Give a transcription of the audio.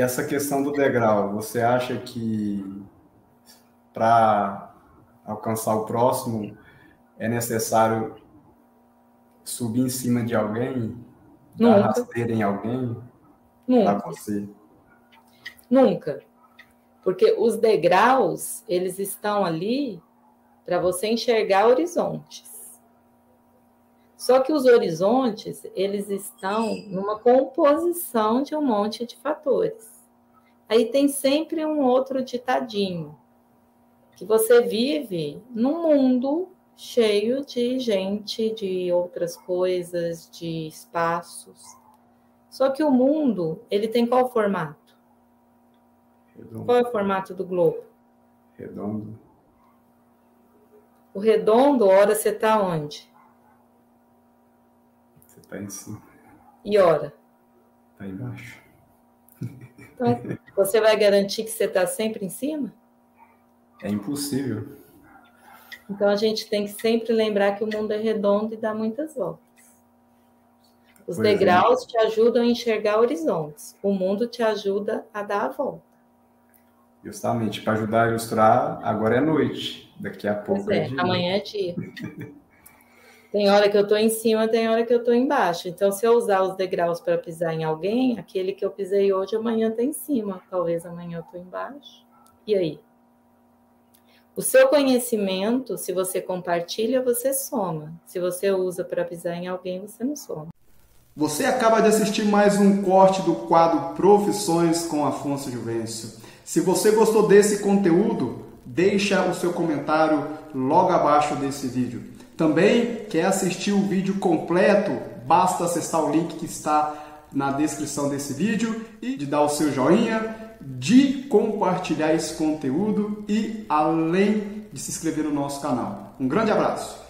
essa questão do degrau, você acha que para alcançar o próximo é necessário subir em cima de alguém? Dar rasteira em alguém? Nunca. Para você? Nunca. Porque os degraus, eles estão ali para você enxergar horizontes. Só que os horizontes, eles estão numa composição de um monte de fatores. Aí tem sempre um outro ditadinho, que você vive num mundo cheio de gente, de outras coisas, de espaços. Só que o mundo, ele tem qual formato? Redondo. Qual é o formato do globo? Redondo. O redondo, ora você está onde? Está em cima. E ora? Está embaixo. Então, você vai garantir que você está sempre em cima? É impossível. Então, a gente tem que sempre lembrar que o mundo é redondo e dá muitas voltas. Os degraus te ajudam a enxergar horizontes. O mundo te ajuda a dar a volta. Justamente. Para ajudar a ilustrar, agora é noite. Daqui a pouco é dia. Amanhã é dia. Tem hora que eu estou em cima, tem hora que eu estou embaixo. Então, se eu usar os degraus para pisar em alguém, aquele que eu pisei hoje, amanhã está em cima. Talvez amanhã eu estou embaixo. E aí? O seu conhecimento, se você compartilha, você soma. Se você usa para pisar em alguém, você não soma. Você acaba de assistir mais um corte do quadro Profissões com Afonso Juvêncio. Se você gostou desse conteúdo, deixa o seu comentário logo abaixo desse vídeo. Também quer assistir o vídeo completo? Basta acessar o link que está na descrição desse vídeo e de dar o seu joinha, de compartilhar esse conteúdo e além de se inscrever no nosso canal. Um grande abraço!